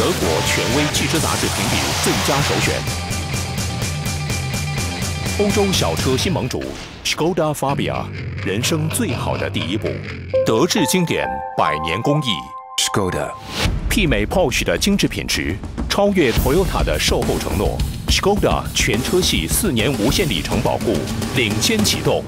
德国权威汽车杂志评比最佳首选。欧洲小车新盟主 Škoda Fabia， 人生最好的第一步。德制经典，百年工艺。Škoda 媲美 Porsche 的精致品质，超越 Toyota 的售后承诺。Škoda 全车系4年无限里程保护，领先启动。